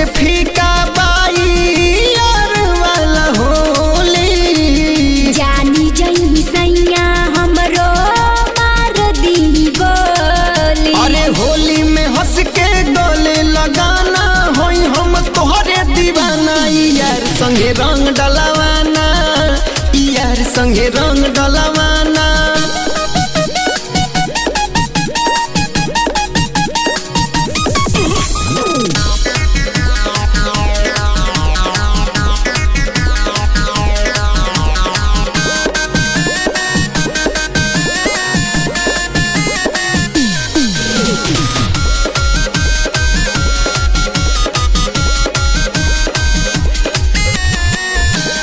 से फीका बाई यार वाला होली जानी जई सैया हमरो मार दी गोली। अरे होली में हंस के डोले लगाना होई हम तोहरे दीवाना यार संगे रंग डलवाना यार संगे रंग डलवाना।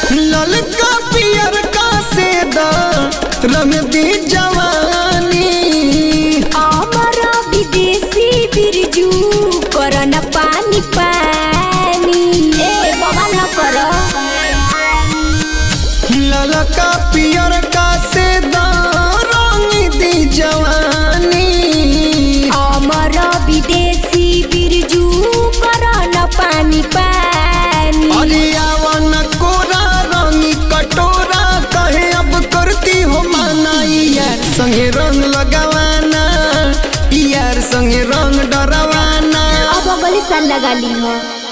ललका पियर का से दा रंग दी जवानी आमरा विदेशी बिरजू करना पानी पानी ए बाबा ना करो। ललका पियर का से दा रंग दी जवानी आमरा विदेशी बिरजू करना पानी पानी। अरे आवाना कोरा कटोरा कहे अब करती हो माना यार संगे रंग लगावाना यार संगे रंग डरावाना। अब बलिसा लगा ली हो।